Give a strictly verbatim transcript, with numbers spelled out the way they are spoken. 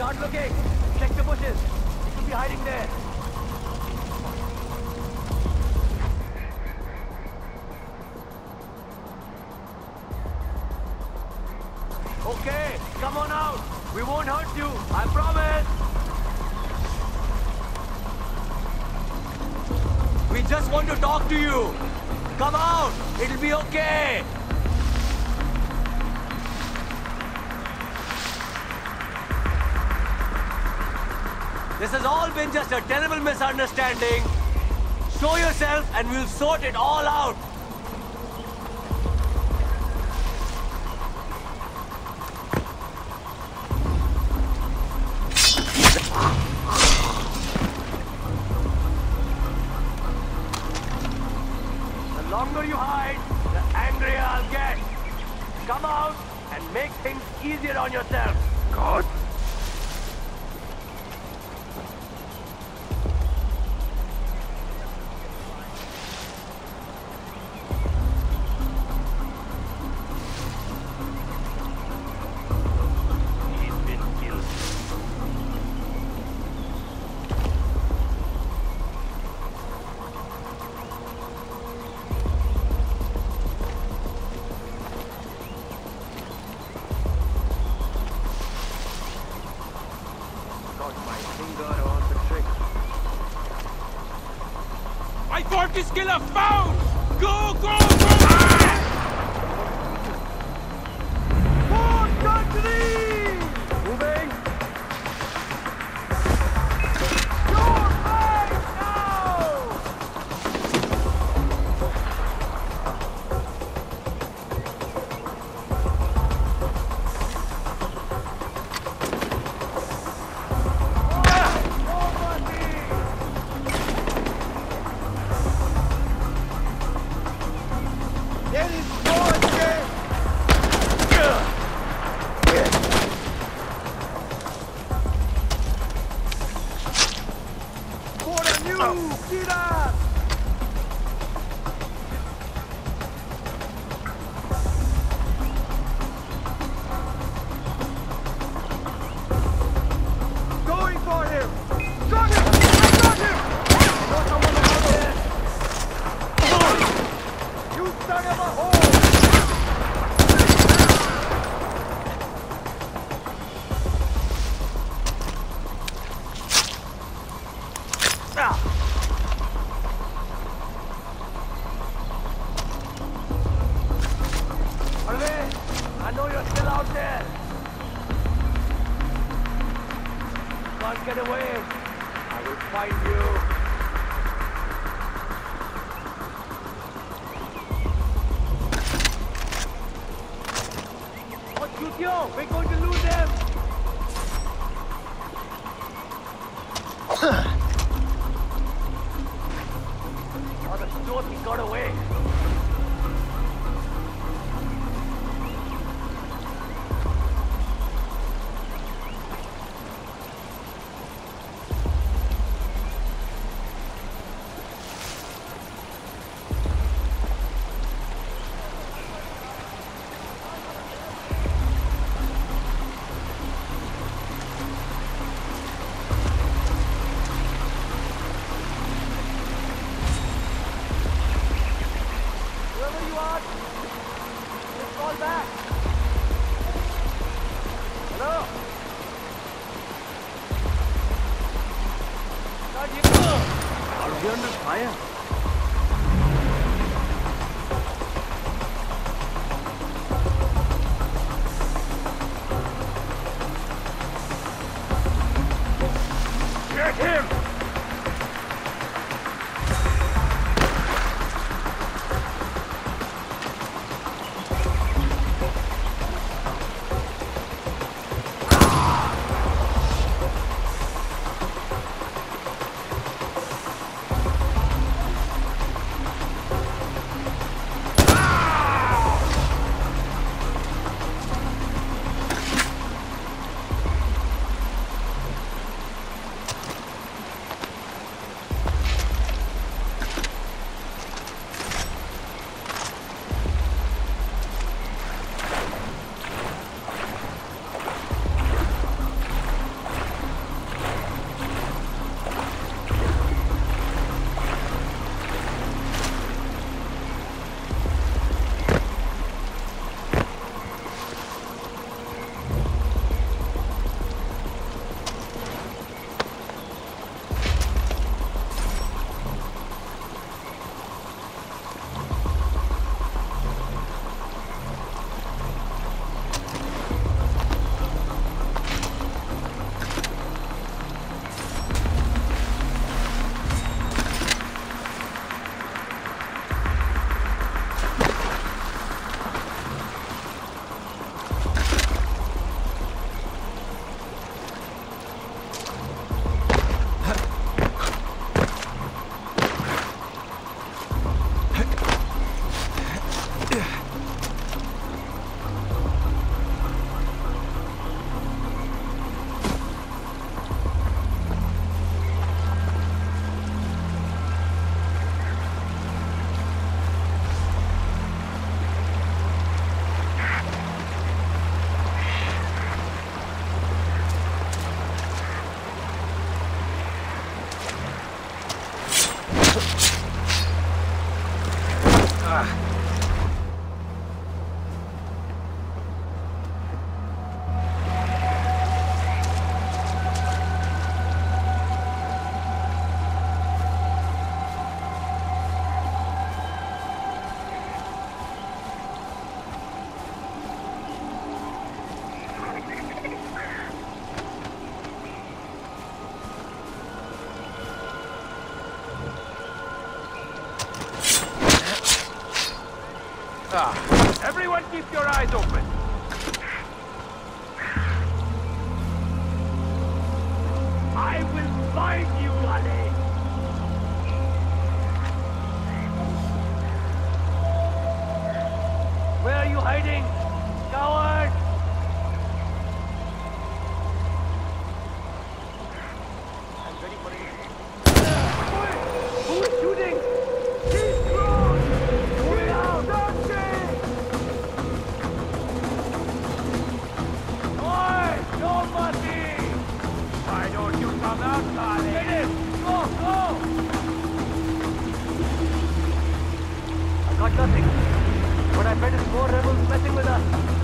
Start looking. Check the bushes. He could be hiding there. Okay, come on out. We won't hurt you. I promise. We just want to talk to you. Come out. It'll be okay. This has all been just a terrible misunderstanding. Show yourself and we'll sort it all out. The longer you hide, the angrier I'll get. Come out and make things easier on yourself. God. I thought this killer found! Go, go, go! For country! Moving! You're right now! Ah. For country! I know you're still out there. Can't get away. I will find you. What shoot you? We're going to lose them. Oh, the stone, he got away. Are we under fire? Get him! Ah, everyone keep your eyes open. I will find you, Ali. Where are you hiding? Coward! I'm ready for it. Who is shooting? Keep strong! We're out! Oi! Nobody! Why don't you come outside? Get it! Go! Go! I got nothing. But I bet it's more rebels messing with us.